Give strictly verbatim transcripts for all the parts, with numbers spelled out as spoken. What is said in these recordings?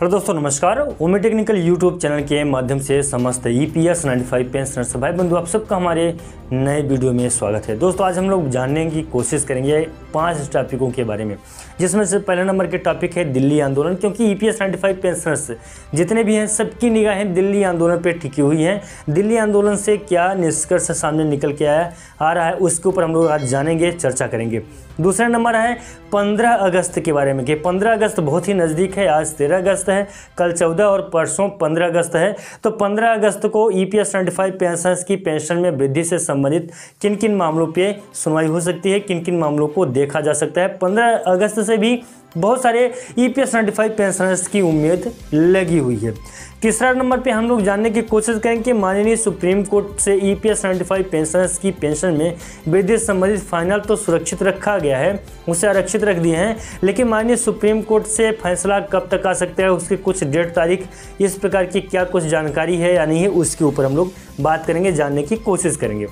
Hello दोस्तों नमस्कार। ओमे टेक यूट्यूब चैनल के माध्यम से समस्त ईपीएस नाइनटीफाइव पेंशनर सभाई बंधु आप सबका हमारे नए वीडियो में स्वागत है। दोस्तों आज हम लोग जानने की कोशिश करेंगे पांच टॉपिकों के बारे में, जिसमें से पहला नंबर के टॉपिक है दिल्ली आंदोलन, क्योंकि ईपीएस नाइनटीफाइव पेंशनर्स जितने भी हैं सबकी निगाहें दिल्ली आंदोलन पर टिकी हुई हैं। दिल्ली आंदोलन से क्या निष्कर्ष सामने निकल के आया आ रहा है उसके ऊपर हम लोग आज जानेंगे, चर्चा करेंगे। दूसरा नंबर है पंद्रह अगस्त के बारे में कि पंद्रह अगस्त बहुत ही नज़दीक है, आज तेरह अगस्त है, कल चौदह और परसों पंद्रह अगस्त है। तो पंद्रह अगस्त को ईपीएस नाइनटीफाइव पेंशनर्स की पेंशन में वृद्धि से संबंधित किन किन मामलों पे सुनवाई हो सकती है, किन किन मामलों को देखा जा सकता है, पंद्रह अगस्त से भी बहुत सारे ईपीएस नाइनटीफाइव पेंशनर्स की उम्मीद लगी हुई है। तीसरा नंबर पे हम लोग जानने की कोशिश करें कि माननीय सुप्रीम कोर्ट से ईपीएस नाइनटीफाइव पेंशनर्स की पेंशन में वृद्धि संबंधित फाइनल तो सुरक्षित रखा गया है, उसे आरक्षित रख दिए हैं, लेकिन माननीय सुप्रीम कोर्ट से फैसला कब तक आ सकता है, उसकी कुछ डेट तारीख इस प्रकार की क्या कुछ जानकारी है या नहीं है उसके ऊपर हम लोग बात करेंगे, जानने की कोशिश करेंगे।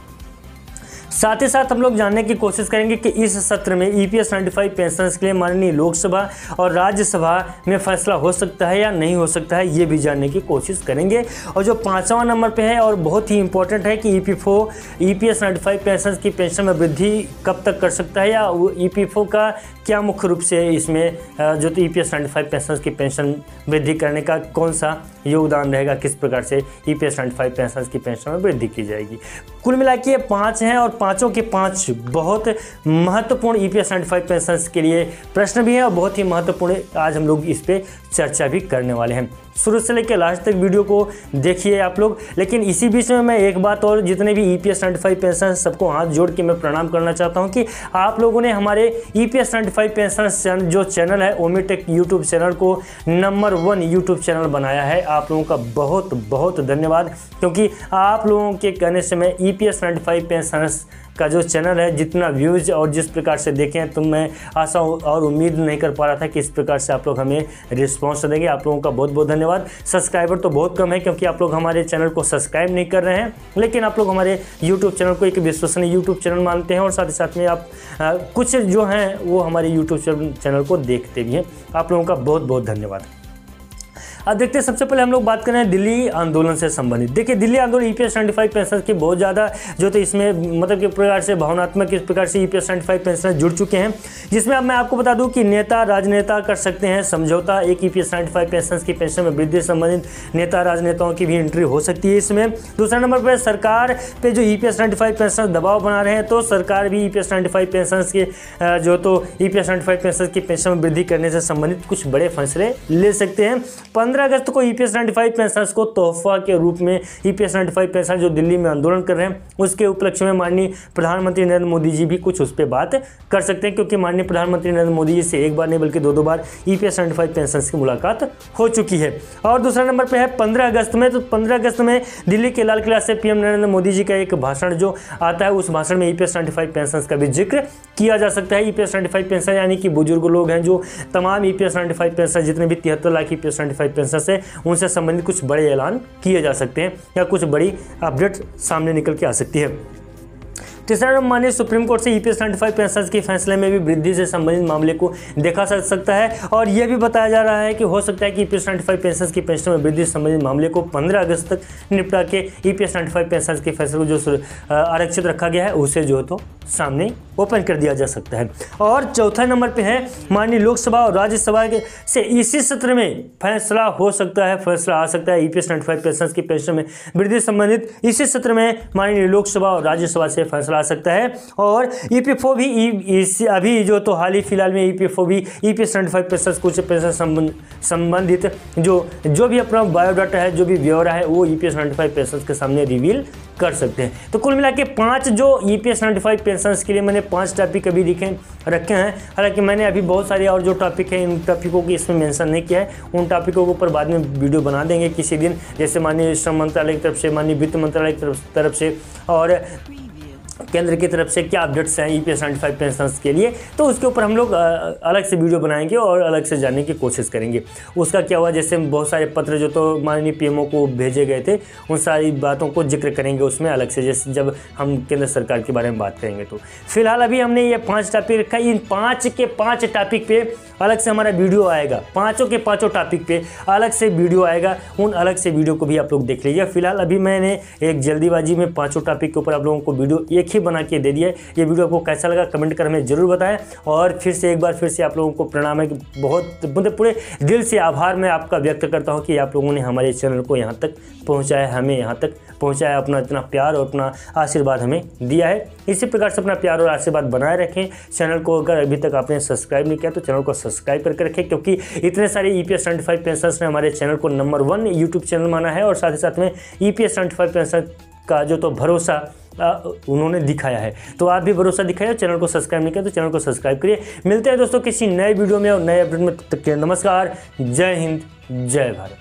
साथ ही साथ हम लोग जानने की कोशिश करेंगे कि इस सत्र में ईपीएस नाइनटीफाइव पेंशनर्स के लिए माननीय लोकसभा और राज्यसभा में फैसला हो सकता है या नहीं हो सकता है, ये भी जानने की कोशिश करेंगे। और जो पाँचवा नंबर पे है और बहुत ही इंपॉर्टेंट है कि ईपीएफओ ईपीएस नाइनटीफाइव पेंशनर्स की पेंशन में वृद्धि कब तक कर सकता है या ईपीएफओ का क्या मुख्य रूप से इसमें जो तो ईपीएस नाइनटीफाइव पेंशनर्स की पेंशन वृद्धि करने का कौन सा योगदान रहेगा, किस प्रकार से ईपीएस नाइनटीफाइव पेंशनर्स की पेंशन में वृद्धि की जाएगी। कुल मिला के पाँच हैं और पाँचों के पाँच बहुत महत्वपूर्ण ईपीएस नाइनटीफाइव पेंशनर्स के लिए प्रश्न भी हैं और बहुत ही महत्वपूर्ण, आज हम लोग इस पर चर्चा भी करने वाले हैं। शुरू से लेकर लास्ट तक वीडियो को देखिए आप लोग। लेकिन इसी बीच में मैं एक बात और जितने भी ईपीएस नाइनटीफाइव पेंशनर्स सबको हाथ जोड़ के मैं प्रणाम करना चाहता हूं कि आप लोगों ने हमारे ईपीएस नाइनटीफाइव पेंशनर्स जो चैनल है ओमे टेक यूट्यूब चैनल को नंबर वन यूट्यूब चैनल बनाया है। आप लोगों का बहुत बहुत धन्यवाद, क्योंकि आप लोगों के कहने से मैं ईपीएस नाइनटीफाइव पेंशनर्स का जो चैनल है जितना व्यूज़ और जिस प्रकार से देखें तो मैं आशा और उम्मीद नहीं कर पा रहा था कि इस प्रकार से आप लोग हमें रिस्पांस देंगे। आप लोगों का बहुत बहुत धन्यवाद। सब्सक्राइबर तो बहुत कम है क्योंकि आप लोग हमारे चैनल को सब्सक्राइब नहीं कर रहे हैं, लेकिन आप लोग हमारे यूट्यूब चैनल को एक विश्वसनीय यूट्यूब चैनल मानते हैं और साथ ही साथ में आप आ, कुछ जो हैं वो हमारे यूट्यूब चैनल को देखते भी हैं। आप लोगों का बहुत बहुत धन्यवाद। अब देखते हैं, सबसे पहले हम लोग बात कर रहे हैं दिल्ली आंदोलन से संबंधित। देखिए दिल्ली आंदोलन ईपीएस नाइनटीफाइव पेंशनर्स की बहुत ज़्यादा जो तो इसमें मतलब किस प्रकार से भावनात्मक किस प्रकार से ईपीएस नाइनटीफाइव पेंशनर्स जुड़ चुके हैं, जिसमें अब मैं आपको बता दूं कि नेता राजनेता कर सकते हैं समझौता। एक ईपीएस नाइनटीफाइव पेंशनर्स की पेंशन में वृद्धि से संबंधित नेता राजनेताओं की भी एंट्री हो सकती है इसमें। दूसरे नंबर पर सरकार पर जो ईपीएस नाइनटीफाइव पेंशनर्स दबाव बना रहे हैं, तो सरकार भी ईपीएस नाइनटीफाइव पेंशनर्स के जो तो ईपीएस नाइनटीफाइव पेंशनर्स की पेंशन में वृद्धि करने से संबंधित कुछ बड़े फैसले ले सकते हैं। पंद्रह अगस्त को ईपीएस नाइनटीफाइव पेंशनर्स को तोहफा के रूप में ईपीएस नाइनटीफाइव पेंशनर्स जो दिल्ली में आंदोलन कर रहे हैं उसके उपलक्ष्य में माननीय प्रधानमंत्री नरेंद्र मोदी जी भी कुछ उस पर बात कर सकते हैं, क्योंकि माननीय प्रधानमंत्री नरेंद्र मोदी जी से एक बार नहीं बल्कि दो दो बार ईपीएस नाइनटीफाइव पेंशनर्स की मुलाकात हो चुकी है। और दूसरा नंबर पर है पंद्रह अगस्त में, तो पंद्रह अगस्त में दिल्ली के लाल किला से पीएम नरेंद्र मोदी जी का एक भाषण जो आता है, उस भाषण में ईपीएस नाइनटीफाइव पेंशनर्स का भी जिक्र किया जा सकता है। ईपीएस नाइनटीफाइव पेंशन यानी कि बुजुर्ग लोग हैं जो तमाम ईपीएस नाइनटीफाइव पेंशन जितने भी तिहत्तर लाख ईपीएस नाइनटीफाइव पेंशन से उनसे संबंधित कुछ बड़े ऐलान किए जा सकते हैं या कुछ बड़ी अपडेट सामने निकल के आ सकती है। तीसरा नंबर माननीय सुप्रीम कोर्ट से ईपीएस नाइनटीफाइव पेंशनर्स के फैसले में भी वृद्धि से संबंधित मामले को देखा जा सकता है, और यह भी बताया जा रहा है कि हो सकता है कि ईपीएस नाइनटीफाइव पेंशनर्स की पेंशन में वृद्धि से संबंधित मामले को पंद्रह अगस्त तक निपटा के ईपीएस नाइनटीफाइव पेंशनर्स के फैसले को जो आरक्षित रखा गया है उसे जो तो सामने ओपन कर दिया जा सकता है। और चौथा नंबर पर है माननीय लोकसभा और राज्यसभा से इसी सत्र में फैसला हो सकता है, फैसला आ सकता है ईपीएस नाइनटीफाइव पेंशनर्स की पेंशन में वृद्धि से संबंधित इसी सत्र में माननीय लोकसभा और राज्यसभा से फैसला आ सकता है। और ईपीएफओ भी इस अभी जो तो हाल ही फिलहाल में ईपीएफओ भी ईपीएस नाइनटीफाइव पेंशनर्स कुछ पेंशन संबंधित जो जो भी अपना बायोडाटा है, जो भी ब्यौरा है, वो ईपीएस नाइनटीफाइव पेंशनर्स के सामने रिवील कर सकते हैं। तो कुल मिला के पाँच जो ईपीएस नाइनटीफाइव पेंशनर्स के लिए मैंने पाँच टॉपिक अभी दिखे रखे हैं। हालांकि मैंने अभी बहुत सारे और जो टॉपिक हैं इन टॉपिकों की इसमें मेंशन नहीं किया है, उन टॉपिकों के ऊपर बाद में वीडियो बना देंगे किसी दिन, जैसे माननीय श्रम मंत्रालय की तरफ से, माननीय वित्त मंत्रालय की तरफ से और केंद्र की तरफ से क्या अपडेट्स हैं ईपीएस नाइनटीफाइव पेंशनर्स के लिए, तो उसके ऊपर हम लोग अलग से वीडियो बनाएंगे और अलग से जानने की कोशिश करेंगे उसका क्या हुआ। जैसे बहुत सारे पत्र जो तो माननीय पीएमओ को भेजे गए थे, उन सारी बातों को जिक्र करेंगे उसमें अलग से, जैसे जब हम केंद्र सरकार के बारे में बात करेंगे। तो फिलहाल अभी हमने ये पाँच टॉपिक रखा, इन पाँच के पाँच टॉपिक पर अलग से हमारा वीडियो आएगा, पाँचों के पाँचों टॉपिक पर अलग से वीडियो आएगा, उन अलग से वीडियो को भी आप लोग देख लीजिए। फिलहाल अभी मैंने एक जल्दीबाजी में पाँचों टॉपिक के ऊपर आप लोगों को वीडियो एक ही बना के दे दिया। ये वीडियो आपको कैसा लगा कमेंट कर हमें जरूर बताएं, और फिर से एक बार फिर से आप लोगों को प्रणाम है, बहुत मतलब पूरे दिल से आभार मैं आपका व्यक्त करता हूं कि आप लोगों ने हमारे चैनल को यहाँ तक पहुँचाया, हमें यहाँ तक पहुँचाया, अपना इतना प्यार और अपना आशीर्वाद हमें दिया है। इसी प्रकार से अपना प्यार और आशीर्वाद बनाए रखें। चैनल को अगर अभी तक आपने सब्सक्राइब नहीं किया तो चैनल को सब्सक्राइब करके रखें, क्योंकि इतने सारे ईपीएस नाइनटीफाइव पेंशनर्स ने हमारे चैनल को नंबर वन यूट्यूब चैनल माना है, और साथ ही साथ में ईपीएस नाइनटीफाइव पेंशनर का जो तो भरोसा आ, उन्होंने दिखाया है, तो आप भी भरोसा दिखाइए। चैनल को सब्सक्राइब नहीं किया तो चैनल को सब्सक्राइब करिए। मिलते हैं दोस्तों किसी नए वीडियो में और नए अपडेट में, तब तक के लिए नमस्कार, जय हिंद, जय भारत।